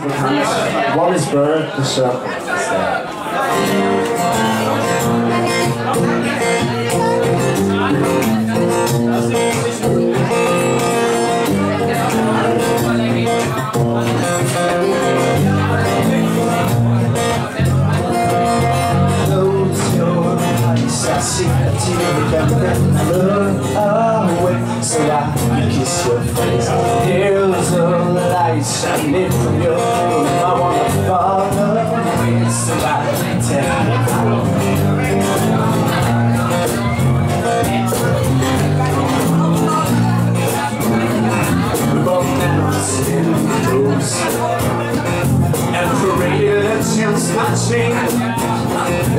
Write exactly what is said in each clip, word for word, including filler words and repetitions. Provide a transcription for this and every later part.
Wallis Bird, The Circle. Close your eyes, I see a tear down there. Look away, so I can kiss your face. Here's the light shining from your face. I wanna follow you, so I can tell you.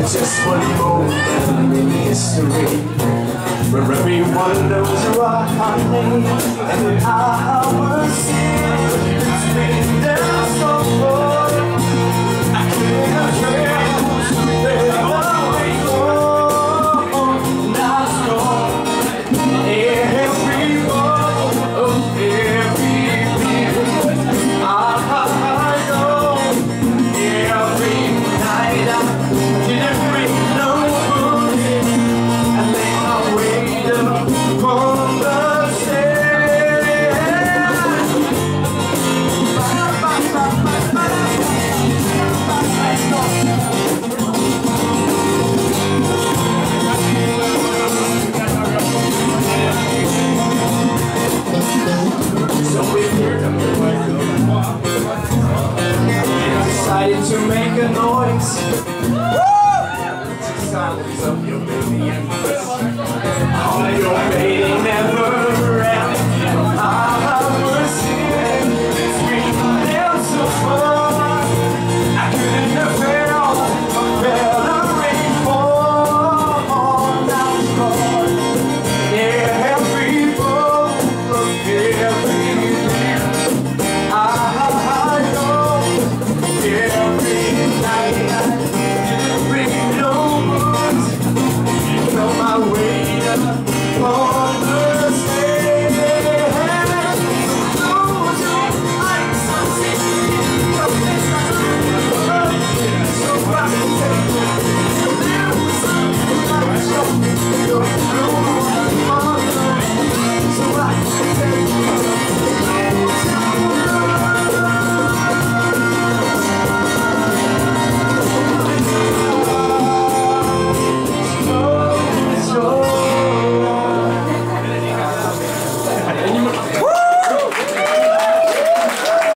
Just one more in history, where everyone knows you are honey, and I was here to bring them so far. I can't dream that I'll be gone, not gone. Everyone, oh, everything I know, every night I to make a noise. Silence of your baby.